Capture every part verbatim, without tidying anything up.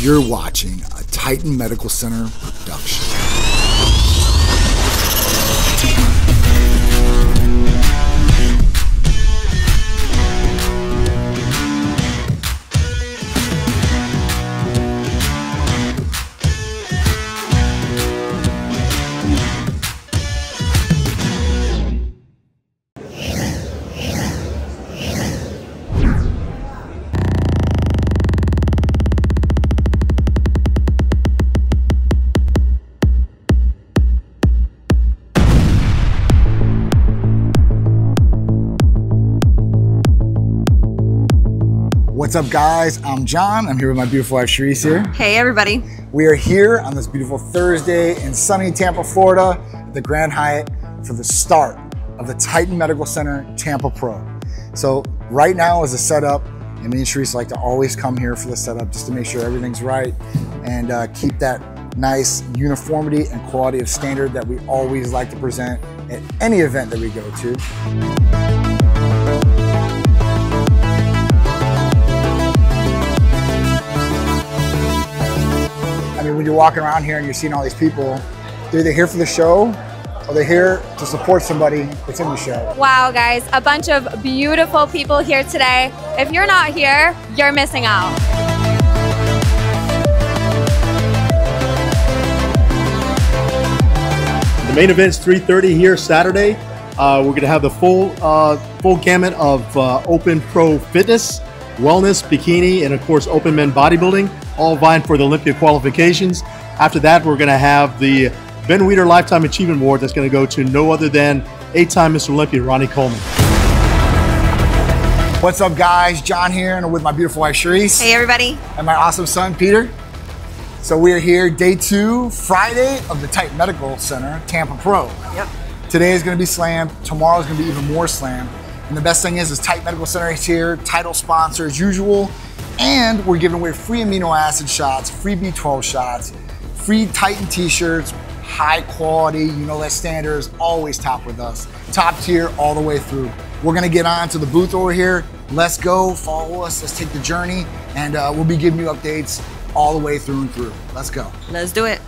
You're watching a Titan Medical Center production. What's up, guys? I'm John. I'm here with my beautiful wife, Sharice here. Hey, everybody. We are here on this beautiful Thursday in sunny Tampa, Florida, at the Grand Hyatt for the start of the Titan Medical Center Tampa Pro. So right now is the setup, and me and Sharice like to always come here for the setup just to make sure everything's right and uh, keep that nice uniformity and quality of standard that we always like to present at any event that we go to. When you're walking around here and you're seeing all these people, they're either here for the show or they're here to support somebody that's in the show. Wow, guys, a bunch of beautiful people here today. If you're not here, you're missing out. The main event's three thirty here Saturday. Uh, we're gonna have the full, uh, full gamut of uh, open pro fitness, wellness, bikini, and of course open men bodybuilding, all vying for the Olympia qualifications. After that, we're going to have the Ben Weider Lifetime Achievement Award that's going to go to no other than eight-time Mister Olympia, Ronnie Coleman. What's up, guys? John here, and I'm with my beautiful wife, Sharice. Hey, everybody. And my awesome son, Peter. So we are here, day two, Friday of the Titan Medical Center, Tampa Pro. Yep. Today is going to be slammed. Tomorrow is going to be even more slammed. And the best thing is, is Titan Medical Center is here, title sponsor as usual, and we're giving away free amino acid shots, free B twelve shots, free Titan t-shirts, high quality, you know that standard is always top with us. Top tier all the way through. We're gonna get on to the booth over here. Let's go, follow us, let's take the journey, and uh, we'll be giving you updates all the way through and through. Let's go. Let's do it.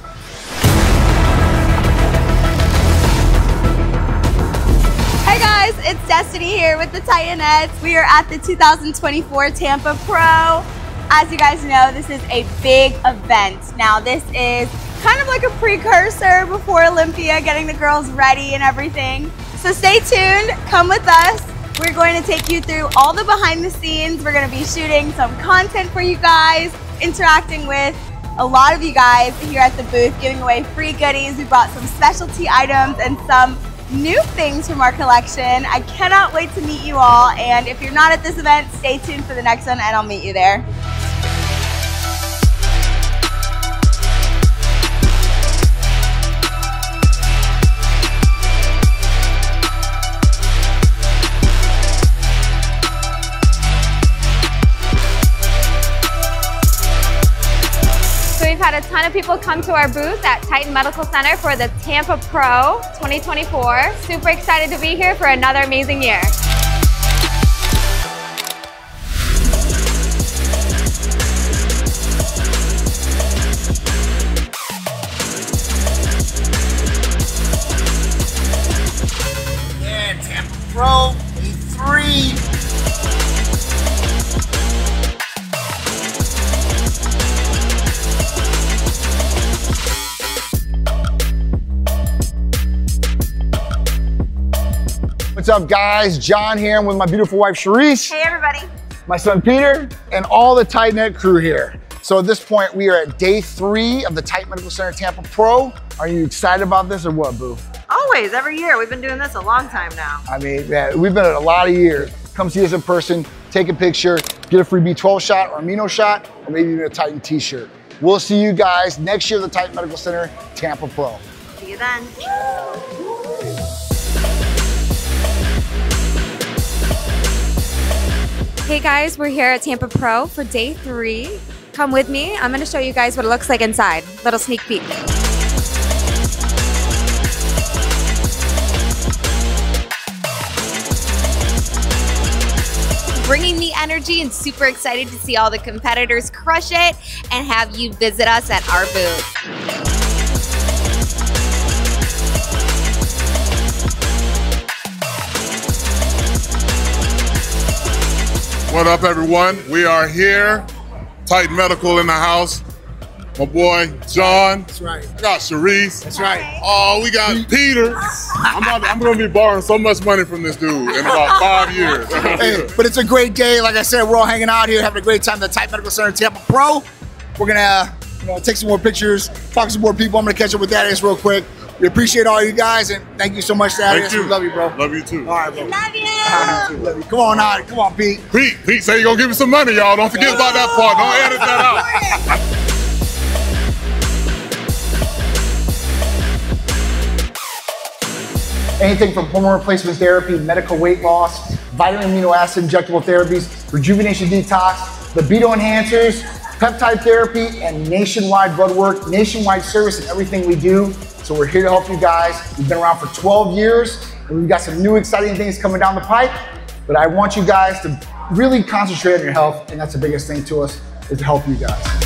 It's Destiny here with the Titanettes. We are at the two thousand twenty-four Tampa Pro. As you guys know, this is a big event. Now, this is kind of like a precursor before Olympia, getting the girls ready and everything. So stay tuned, come with us. We're going to take you through all the behind the scenes. We're going to be shooting some content for you guys, interacting with a lot of you guys here at the booth, giving away free goodies. We brought some specialty items and some new things from our collection. I cannot wait to meet you all, and if you're not at this event, stay tuned for the next one and I'll meet you there. Had a ton of people come to our booth at Titan Medical Center for the Tampa Pro twenty twenty-four. Super excited to be here for another amazing year. Yeah, Tampa Pro E three. What's up, guys? John here. I'm with my beautiful wife, Sharice. Hey, everybody. My son, Peter, and all the Titanette crew here. So at this point, we are at day three of the Titan Medical Center Tampa Pro. Are you excited about this or what, boo? Always, every year. We've been doing this a long time now. I mean, yeah, we've been at a lot of years. Come see us in person, take a picture, get a free B twelve shot or amino shot, or maybe even a Titan t-shirt. We'll see you guys next year at the Titan Medical Center Tampa Pro. See you then. Hey guys, we're here at Tampa Pro for day three. Come with me, I'm gonna show you guys what it looks like inside. Little sneak peek. Bringing the energy. energy and super excited to see all the competitors crush it and have you visit us at our booth. What up, everyone? We are here. Titan Medical in the house. My boy, John. That's right. We got Sharice. That's right. Oh, we got Peter. I'm, not, I'm going to be borrowing so much money from this dude in about five years. Hey, but it's a great day. Like I said, we're all hanging out here, having a great time at the Titan Medical Center in Tampa Pro. We're going to you know, take some more pictures, talk to some more people. I'm going to catch up with Thaddeus real quick. We appreciate all you guys, and thank you so much, Thaddeus. We love you, bro. Love you, too. All right, bro. Love you. All right, you love you. Come on, all right. Come on, Pete. Pete, Pete say you're going to give me some money, y'all. Don't forget no. about that part. Don't edit that out. Anything from hormone replacement therapy, medical weight loss, vitamin amino acid injectable therapies, rejuvenation detox, libido enhancers, peptide therapy, and nationwide blood work, nationwide service, and everything we do. So we're here to help you guys. We've been around for twelve years, and we've got some new exciting things coming down the pipe, but I want you guys to really concentrate on your health, and that's the biggest thing to us, is to help you guys.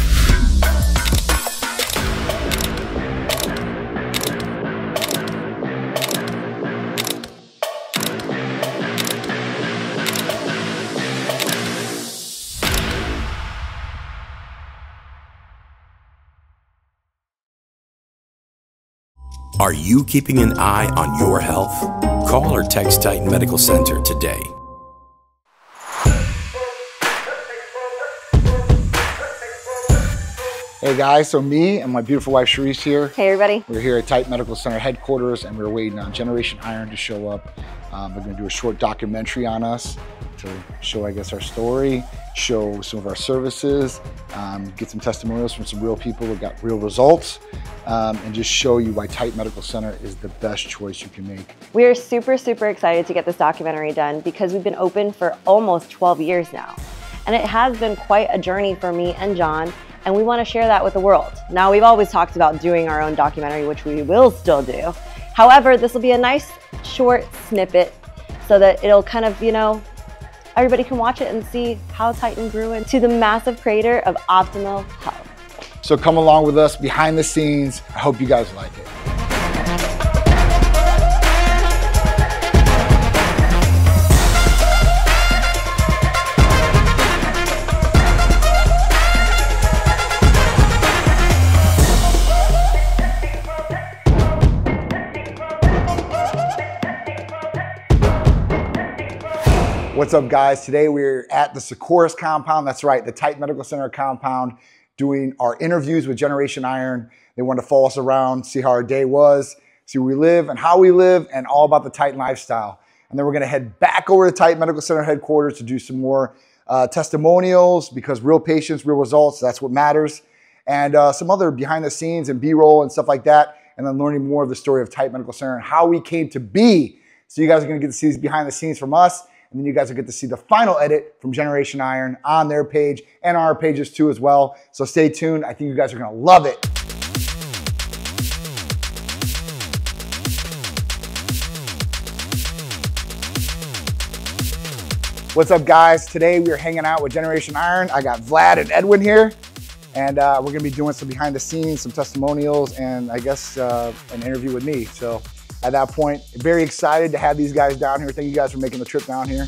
Are you keeping an eye on your health? Call or text Titan Medical Center today. Hey guys, so me and my beautiful wife Sharice here. Hey everybody. We're here at Titan Medical Center headquarters, and we're waiting on Generation Iron to show up. Um, we're gonna do a short documentary on us to show, I guess, our story, show some of our services, um, get some testimonials from some real people who got real results, um, and just show you why Titan Medical Center is the best choice you can make. We are super, super excited to get this documentary done because we've been open for almost twelve years now. And it has been quite a journey for me and John, and we want to share that with the world. Now, we've always talked about doing our own documentary, which we will still do. However, this will be a nice short snippet so that it'll kind of, you know, everybody can watch it and see how Titan grew into the massive creator of optimal health. So come along with us behind the scenes. I hope you guys like it. What's up, guys? Today we're at the Sikors compound. That's right, the Titan Medical Center compound, doing our interviews with Generation Iron. They wanted to follow us around, see how our day was, see where we live and how we live, and all about the Titan lifestyle. And then we're gonna head back over to Titan Medical Center headquarters to do some more uh, testimonials, because real patients, real results, that's what matters. And uh, some other behind the scenes and B-roll and stuff like that. And then learning more of the story of Titan Medical Center and how we came to be. So you guys are gonna get to see these behind the scenes from us. And then you guys will get to see the final edit from Generation Iron on their page and our pages too as well. So stay tuned. I think you guys are gonna love it. What's up, guys? Today we are hanging out with Generation Iron. I got Vlad and Edwin here. And uh, we're gonna be doing some behind the scenes, some testimonials, and I guess uh, an interview with me. So. At that point, very excited to have these guys down here. Thank you guys for making the trip down here.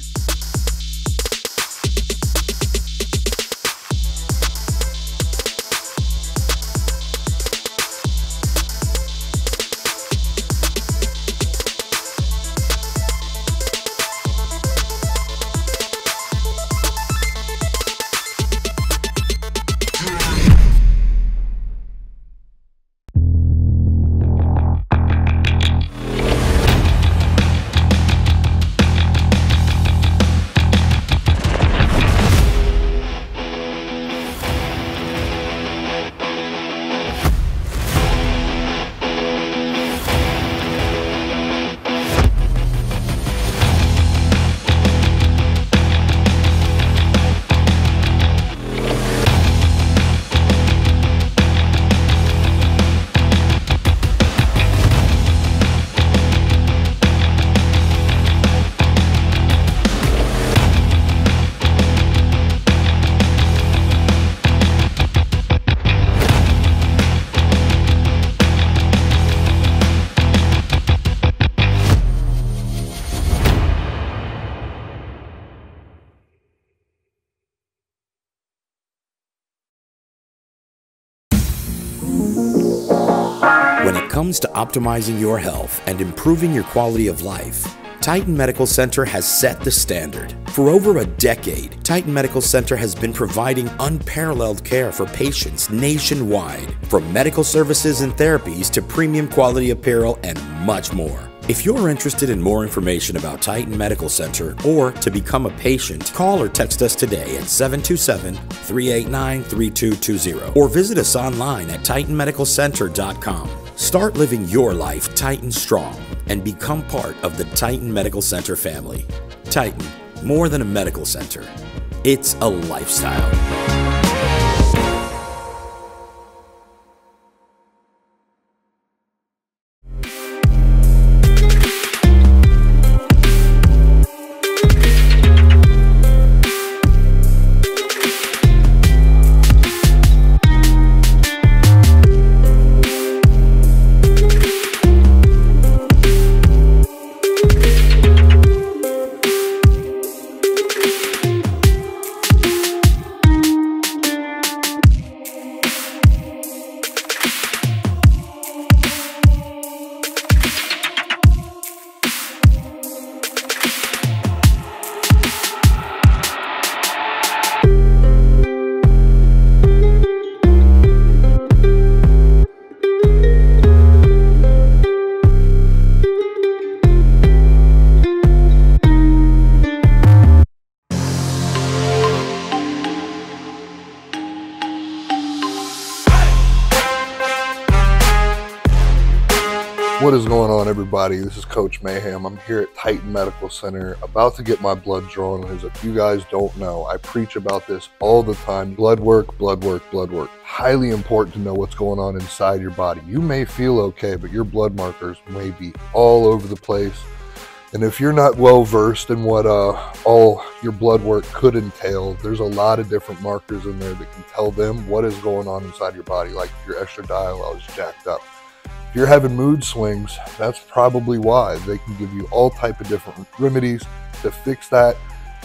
comes to optimizing your health and improving your quality of life, Titan Medical Center has set the standard. For over a decade, Titan Medical Center has been providing unparalleled care for patients nationwide, from medical services and therapies to premium quality apparel and much more. If you're interested in more information about Titan Medical Center or to become a patient, call or text us today at seven two seven, three eight nine, three two two zero or visit us online at titan medical center dot com. Start living your life Titan strong and become part of the Titan Medical Center family. Titan, more than a medical center, it's a lifestyle. What is going on, everybody? This is Coach Mayhem. I'm here at Titan Medical Center about to get my blood drawn, because if you guys don't know, I preach about this all the time. Blood work, blood work, blood work. Highly important to know what's going on inside your body. You may feel okay, but your blood markers may be all over the place. And if you're not well versed in what uh, all your blood work could entail, there's a lot of different markers in there that can tell them what is going on inside your body, like if your estradiol is jacked up. If you're having mood swings, that's probably why. They can give you all type of different remedies to fix that.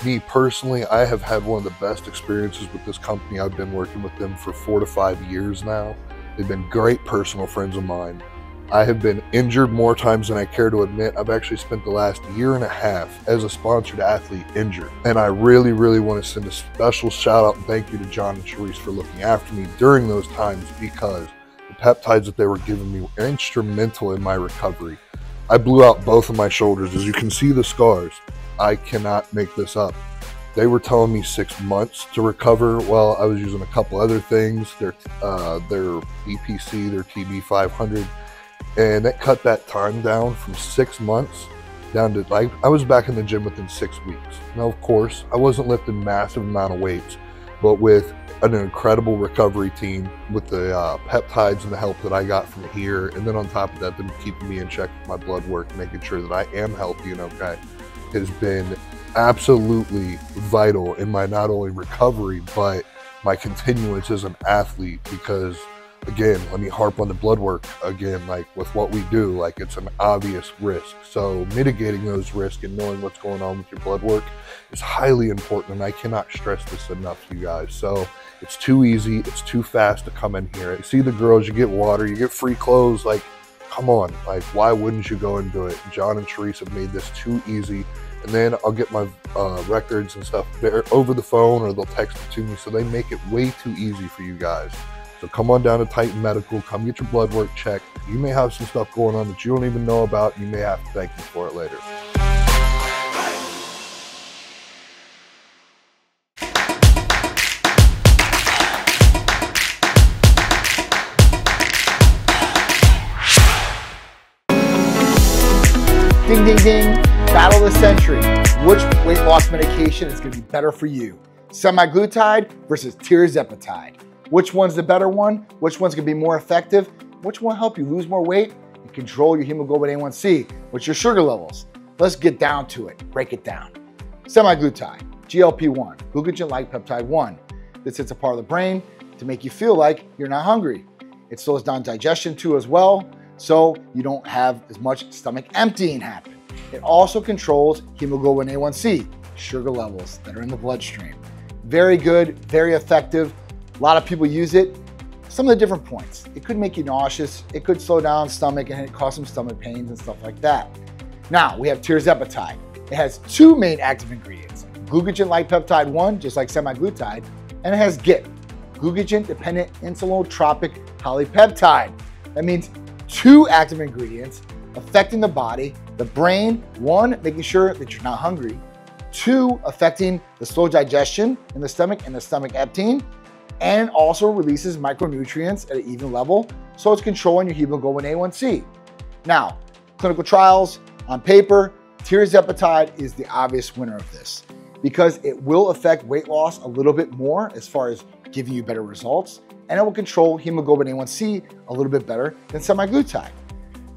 Me personally, I have had one of the best experiences with this company. I've been working with them for four to five years now. They've been great personal friends of mine. I have been injured more times than I care to admit. I've actually spent the last year and a half as a sponsored athlete injured. And I really, really want to send a special shout out and thank you to John and Sharice for looking after me during those times, because peptides that they were giving me were instrumental in my recovery. I blew out both of my shoulders. As you can see the scars, I cannot make this up. They were telling me six months to recover. Well, I was using a couple other things, their, uh, their B P C, their T B five hundred, and that cut that time down from six months down to, like, I was back in the gym within six weeks. Now, of course, I wasn't lifting massive amount of weights, but with an incredible recovery team, with the uh, peptides and the help that I got from here, and then on top of that, them keeping me in check with my blood work, making sure that I am healthy and okay, has been absolutely vital in my not only recovery, but my continuance as an athlete. Because again, let me harp on the blood work again, like with what we do, like it's an obvious risk. So mitigating those risks and knowing what's going on with your blood work is highly important, and I cannot stress this enough to you guys. So it's too easy, it's too fast to come in here. You see the girls, you get water, you get free clothes, like, come on, like, why wouldn't you go and do it? John and Sharice have made this too easy. And then I'll get my uh, records and stuff there over the phone, or they'll text it to me, so they make it way too easy for you guys. So come on down to Titan Medical, come get your blood work checked. You may have some stuff going on that you don't even know about. You may have to thank me for it later. Ding, ding, ding, battle of the century. Which weight loss medication is gonna be better for you? Semaglutide versus Tirzepatide. Which one's the better one? Which one's gonna be more effective? Which one will help you lose more weight and control your hemoglobin A one C? What's your sugar levels? Let's get down to it, break it down. Semaglutide, G L P one, glucagon-like peptide one. This hits a part of the brain to make you feel like you're not hungry. It slows down digestion too as well, so you don't have as much stomach emptying happen. It also controls hemoglobin A one C, sugar levels that are in the bloodstream. Very good, very effective. A lot of people use it. some of the different points. It could make you nauseous, it could slow down stomach and it cause some stomach pains and stuff like that. Now we have tirzepatide. It has two main active ingredients, glucagon-like peptide one, just like semaglutide, and it has G I P, glucagon-dependent insulotropic polypeptide. That means two active ingredients affecting the body, the brain, one, making sure that you're not hungry, two, affecting the slow digestion in the stomach and the stomach eptene, and also releases micronutrients at an even level, so it's controlling your hemoglobin A one C. Now, clinical trials, on paper, tirzepatide is the obvious winner of this because it will affect weight loss a little bit more as far as giving you better results, and it will control hemoglobin A one C a little bit better than semaglutide.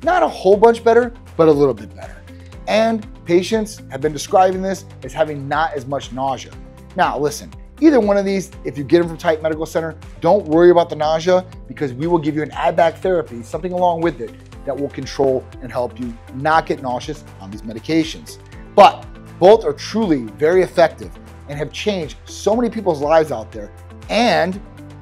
Not a whole bunch better, but a little bit better. And patients have been describing this as having not as much nausea. Now listen, either one of these, if you get them from Titan Medical Center, don't worry about the nausea because we will give you an add-back therapy, something along with it, that will control and help you not get nauseous on these medications. But both are truly very effective and have changed so many people's lives out there and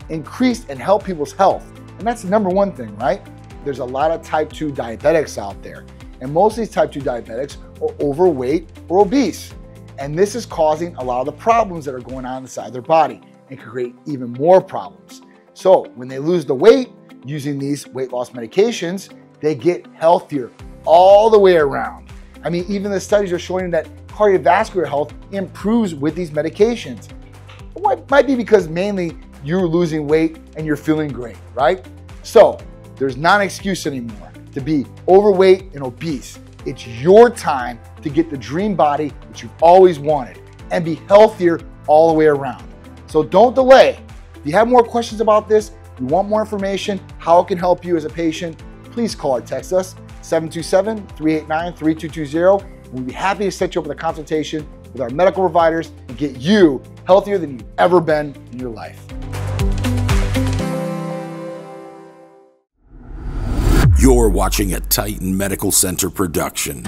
increased and helped people's health. And that's the number one thing, right? There's a lot of type two diabetics out there. And most of these type two diabetics are overweight or obese. And this is causing a lot of the problems that are going on inside their body and can create even more problems. So when they lose the weight using these weight loss medications, they get healthier all the way around. I mean, even the studies are showing that cardiovascular health improves with these medications. It might be because mainly you're losing weight and you're feeling great, right? So there's not an excuse anymore to be overweight and obese. It's your time to get the dream body that you've always wanted and be healthier all the way around. So don't delay. If you have more questions about this, you want more information, how it can help you as a patient, please call or text us, seven two seven, three eight nine, three two two zero, and we'll be happy to set you up with a consultation with our medical providers and get you healthier than you've ever been in your life. You're watching a Titan Medical Center production.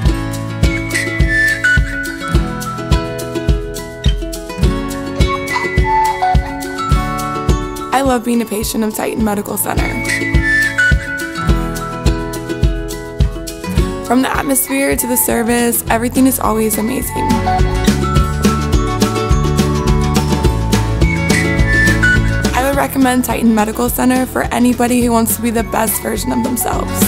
I love being a patient of Titan Medical Center. From the atmosphere to the service, everything is always amazing. I would recommend Titan Medical Center for anybody who wants to be the best version of themselves.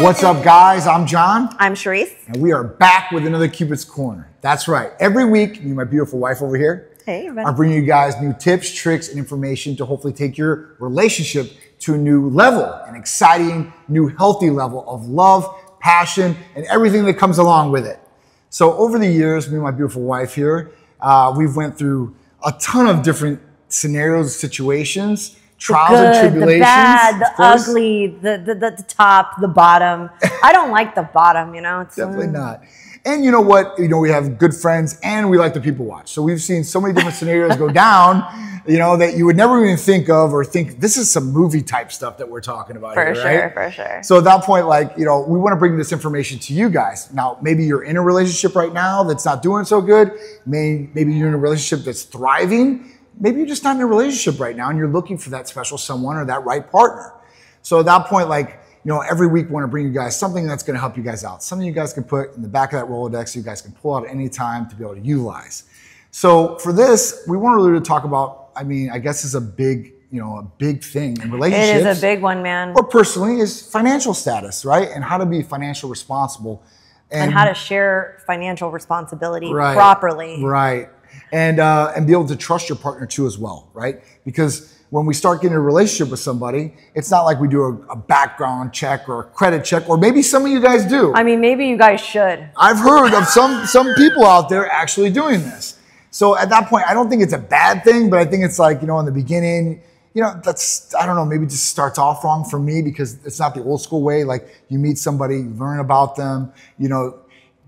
What's up, guys? I'm John. I'm Sharice. And we are back with another Cupid's Corner. That's right. Every week, me and my beautiful wife over here, hey, everybody, I bring you guys new tips, tricks, and information to hopefully take your relationship to a new level, an exciting, new, healthy level of love, passion, and everything that comes along with it. So over the years, me and my beautiful wife here, uh, we've went through a ton of different scenarios, situations, trials good, and tribulations, the bad, the ugly, the, the, the top, the bottom. I don't like the bottom, you know? It's definitely not. And you know what? You know, we have good friends and we like the people watch. So we've seen so many different scenarios go down, you know, that you would never even think of or think this is some movie type stuff that we're talking about for here, sure, right? For sure, for sure. So at that point, like, you know, we want to bring this information to you guys. Now, maybe you're in a relationship right now that's not doing so good. Maybe, maybe you're in a relationship that's thriving. Maybe you're just not in a relationship right now and you're looking for that special someone or that right partner. So at that point, like, you know, every week we want to bring you guys something that's going to help you guys out. Something you guys can put in the back of that Rolodex you guys can pull out at any time to be able to utilize. So for this, we want really to talk about, I mean, I guess it's a big, you know, a big thing in relationships. It is a big one, man. Or personally, is financial status, right? And how to be financially responsible. And, and how to share financial responsibility right, properly. Right. And, uh, and be able to trust your partner too as well, right? Because when we start getting a relationship with somebody, it's not like we do a, a background check or a credit check, or maybe some of you guys do. I mean, maybe you guys should. I've heard of some, some people out there actually doing this. So at that point, I don't think it's a bad thing, but I think it's like, you know, in the beginning, you know, that's, I don't know, maybe it just starts off wrong for me because it's not the old school way. Like you meet somebody, you learn about them, you know,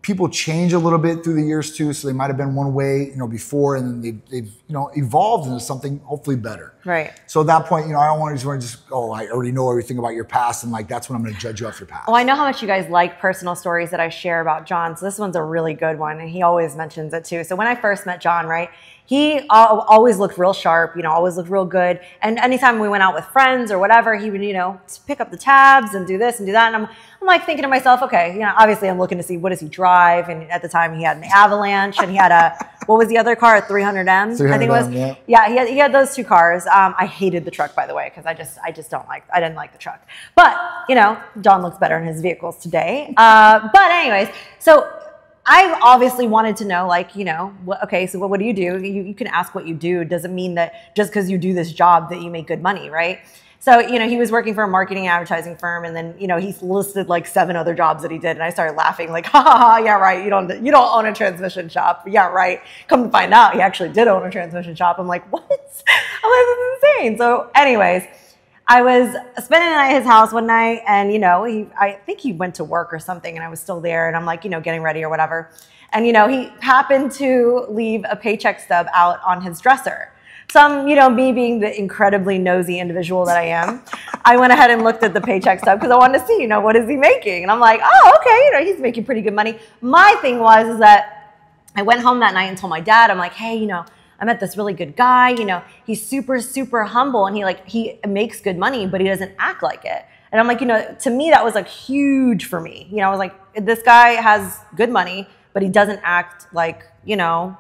people change a little bit through the years too. So they might've been one way, you know, before, and then they, they've, you know, evolved into something hopefully better. Right. So at that point, you know, I don't want to just want to just, oh, I already know everything about your past. And like, that's when I'm going to judge you off your past. Well, I know how much you guys like personal stories that I share about John. So this one's a really good one. And he always mentions it too. So when I first met John, right, he always looked real sharp, you know, always looked real good. And anytime we went out with friends or whatever, he would, you know, pick up the tabs and do this and do that. And I'm, I'm like thinking to myself, okay, you know, obviously I'm looking to see what does he drive. And at the time he had an Avalanche and he had a, what was the other car? A three hundred M, three hundred I think it was. M, yeah, yeah he, had, he had those two cars. Um, I hated the truck, by the way, because I just, I just don't like, I didn't like the truck. But, you know, John looks better in his vehicles today. Uh, but anyways, so I obviously wanted to know, like, you know, what, okay, so what, what do you do? You, you can ask what you do. Doesn't mean that just because you do this job that you make good money, right? So, you know, he was working for a marketing and advertising firm, and then, you know, he listed like seven other jobs that he did, and I started laughing like, ha ha ha, yeah, right, you don't, you don't own a transmission shop. Yeah, right. Come to find out, he actually did own a transmission shop. I'm like, what? I'm like, this is insane. So anyways, I was spending the night at his house one night, and, you know, he, I think he went to work or something, and I was still there, and I'm like, you know, getting ready or whatever. And, you know, he happened to leave a paycheck stub out on his dresser. So I'm, you know, me being the incredibly nosy individual that I am, I went ahead and looked at the paycheck stub because I wanted to see, you know, what is he making? And I'm like, oh, okay, you know, he's making pretty good money. My thing was is that I went home that night and told my dad, I'm like, hey, you know, I met this really good guy, you know, he's super, super humble, and he like, he makes good money, but he doesn't act like it. And I'm like, you know, to me, that was like huge for me. You know, I was like, this guy has good money, but he doesn't act like, you know,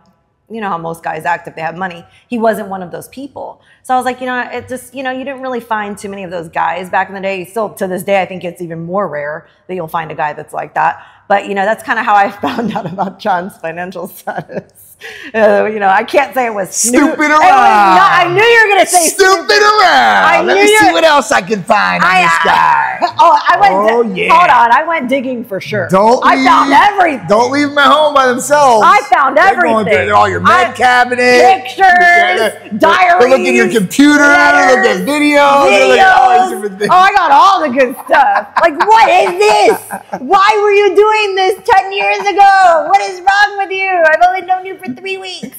you know how most guys act if they have money. He wasn't one of those people. So I was like, you know, it just, you know, you didn't really find too many of those guys back in the day. Still to this day, I think it's even more rare that you'll find a guy that's like that. But, you know, that's kind of how I found out about John's financial status. Uh, you know, I can't say it was stupid new, around. Not, I knew you were going to say stupid, stupid around. I Let me see what else I can find I, on this guy. Oh, I went. Oh, yeah. Hold on, I went digging for sure. Don't. I leave, found everything. Don't leave my home by themselves. I found They're everything. Going through all your med I, cabinet, pictures, diaries. They look at your computer. Letters, look at videos. videos. Look at all oh, I got all the good stuff. Like, what is this? Why were you doing this ten years ago? What is wrong with you? I've only known you for three weeks.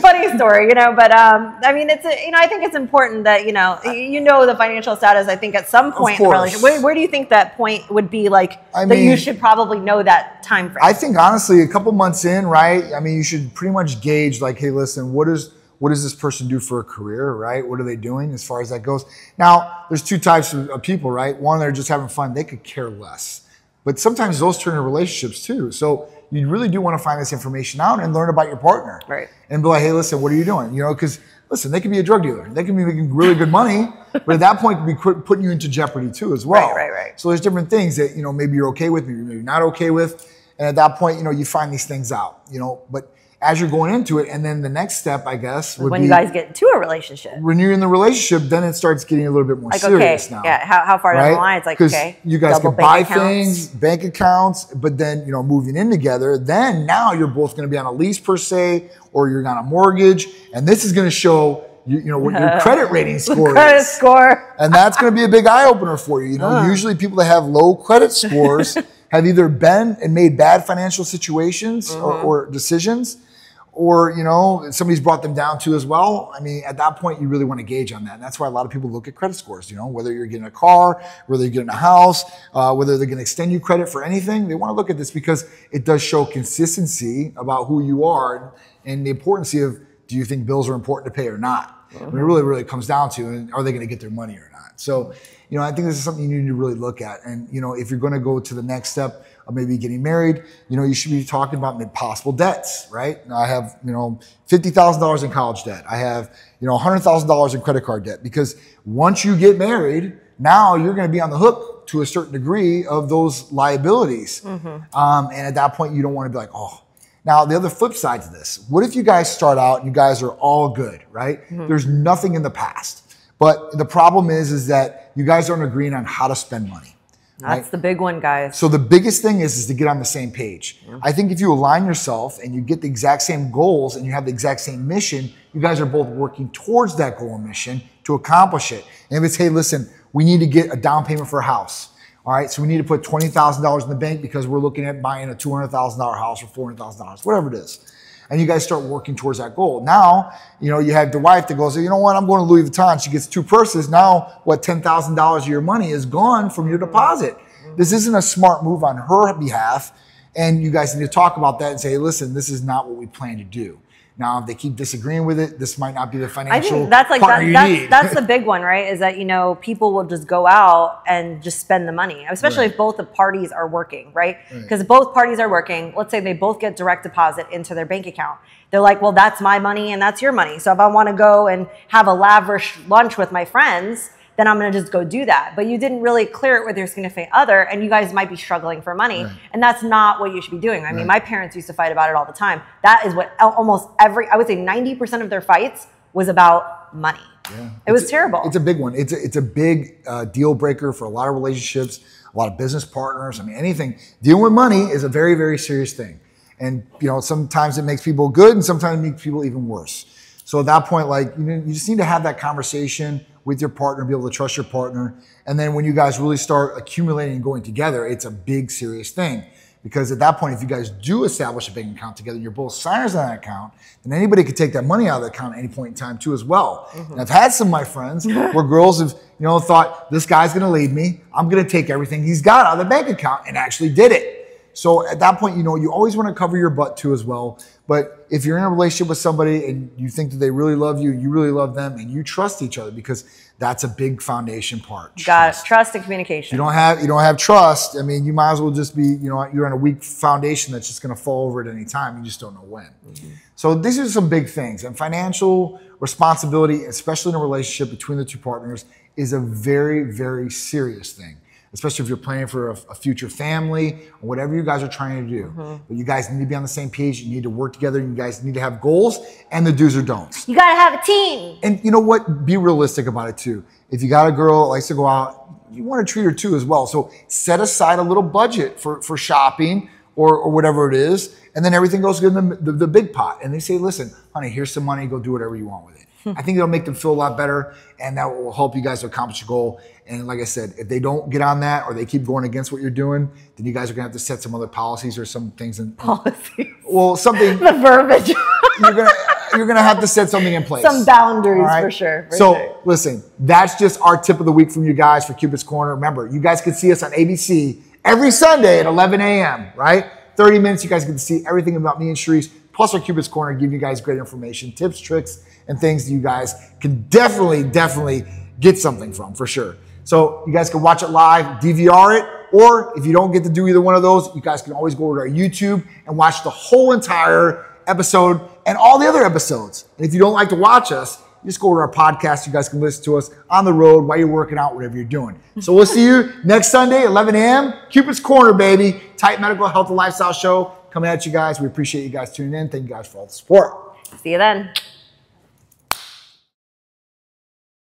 Funny story, you know, but um, I mean, it's, a, you know, I think it's important that, you know, you know, the financial status, I think at some point, in the relationship, where, where do you think that point would be like, I that mean, you should probably know that time frame? I think honestly, a couple months in, right? I mean, you should pretty much gauge like, hey, listen, what is, what does this person do for a career, right? What are they doing as far as that goes? Now, there's two types of people, right? One, they're just having fun. They could care less. But sometimes those turn into relationships too. So you really do want to find this information out and learn about your partner. Right. And be like, hey, listen, what are you doing? You know, because listen, they could be a drug dealer. They can be making really good money, but at that point, it could be putting you into jeopardy too as well. Right, right, right. So there's different things that, you know, maybe you're okay with, maybe you're not okay with. And at that point, you know, you find these things out, you know, but as you're going into it, and then the next step, I guess, would when be- When you guys get into a relationship. When you're in the relationship, then it starts getting a little bit more like, serious okay, now. Yeah, how, how far right? down the line, it's like, okay. you guys can buy accounts. things, bank accounts, but then, you know, moving in together, then now you're both gonna be on a lease per se, or you're on a mortgage, and this is gonna show you, you know, what your credit rating score credit is. score. And that's gonna be a big eye opener for you. You know, uh. usually people that have low credit scores have either been and made bad financial situations mm-hmm. or, or decisions, or, you know, somebody's brought them down to as well. I mean, at that point, you really want to gauge on that. And that's why a lot of people look at credit scores, you know, whether you're getting a car, whether you're getting a house, uh, whether they're going to extend you credit for anything. They want to look at this because it does show consistency about who you are and the importance of, do you think bills are important to pay or not? Mm-hmm. I mean, it really, really comes down to, and are they going to get their money or not? So, you know, I think this is something you need to really look at. And, you know, if you're going to go to the next step, maybe getting married, you know, you should be talking about possible debts, right? Now I have, you know, fifty thousand dollars in college debt. I have, you know, one hundred thousand dollars in credit card debt, because once you get married, now you're going to be on the hook to a certain degree of those liabilities. Mm-hmm. Um, and at that point, you don't want to be like, oh. Now, the other flip side to this, what if you guys start out and you guys are all good, right? Mm-hmm. There's nothing in the past. But the problem is, is that you guys aren't agreeing on how to spend money. That's right? The big one, guys. So the biggest thing is, is to get on the same page. Yeah. I think if you align yourself and you get the exact same goals and you have the exact same mission, you guys are both working towards that goal and mission to accomplish it. And if it's, hey, listen, we need to get a down payment for a house. All right, so we need to put twenty thousand dollars in the bank because we're looking at buying a two hundred thousand dollar house or four hundred thousand dollars, whatever it is. And you guys start working towards that goal. Now, you know, you have the wife that goes, you know what, I'm going to Louis Vuitton. She gets two purses. Now, what, ten thousand dollars of your money is gone from your deposit. This isn't a smart move on her behalf. And you guys need to talk about that and say, listen, this is not what we plan to do. Now, if they keep disagreeing with it, this might not be the financial I think that's like partner that, that's, you need. That's the big one, right? Is that, you know, people will just go out and just spend the money, especially right. if both the parties are working, right? Because right. both parties are working. Let's say they both get direct deposit into their bank account. They're like, well, that's my money and that's your money. So if I want to go and have a lavish lunch with my friends, then I'm going to just go do that. But you didn't really clear it with your significant other, and you guys might be struggling for money. Right. And that's not what you should be doing. I mean, right. my parents used to fight about it all the time. That is what almost every, I would say ninety percent of their fights was about money. Yeah. It was it's terrible. A, it's a big one. It's a, it's a big uh, deal breaker for a lot of relationships, a lot of business partners. I mean, anything. Dealing with money is a very, very serious thing. And, you know, sometimes it makes people good and sometimes it makes people even worse. So at that point, like, you know, you just need to have that conversation with your partner, be able to trust your partner. And then when you guys really start accumulating and going together, it's a big, serious thing. Because at that point, if you guys do establish a bank account together, and you're both signers on that account, then anybody could take that money out of the account at any point in time too as well. Mm-hmm. And I've had some of my friends where girls have, you know, thought, this guy's gonna leave me, I'm gonna take everything he's got out of the bank account, and actually did it. So at that point, you know, you always wanna cover your butt too as well. But if you're in a relationship with somebody and you think that they really love you, you really love them, and you trust each other, because that's a big foundation part. Got trust. Trust and communication. You don't have you don't have trust. I mean, you might as well just be, you know, you're on a weak foundation that's just going to fall over at any time. You just don't know when. Mm-hmm. So these are some big things. And financial responsibility, especially in a relationship between the two partners, is a very, very serious thing. Especially if you're planning for a, a future family or whatever you guys are trying to do. Mm-hmm. But you guys need to be on the same page. You need to work together. You guys need to have goals and the do's or don'ts. You gotta have a team. And you know what? Be realistic about it too. If you got a girl that likes to go out, you want to treat her too as well. So set aside a little budget for, for shopping or, or whatever it is. And then everything goes in the, the, the big pot. And they say, listen, honey, here's some money. Go do whatever you want with it. I think it'll make them feel a lot better, and that will help you guys accomplish your goal. And like I said, if they don't get on that or they keep going against what you're doing, then you guys are going to have to set some other policies or some things. In, policies? Well, something. The verbiage. You're going to you're gonna have to set something in place. Some boundaries, right? for sure. For so sure. Listen, that's just our tip of the week from you guys for Cupid's Corner. Remember, you guys can see us on A B C every Sunday at eleven a m, right? thirty minutes, you guys get to see everything about me and Sharice, plus our Cupid's Corner, give you guys great information, tips, tricks, and things that you guys can definitely, definitely get something from, for sure. So you guys can watch it live, D V R it, or if you don't get to do either one of those, you guys can always go over to our YouTube and watch the whole entire episode and all the other episodes. And if you don't like to watch us, just go over to our podcast. You guys can listen to us on the road while you're working out, whatever you're doing. So we'll see you next Sunday, eleven a m, Cupid's Corner, baby. Titan Medical Health and Lifestyle Show coming at you guys. We appreciate you guys tuning in. Thank you guys for all the support. See you then.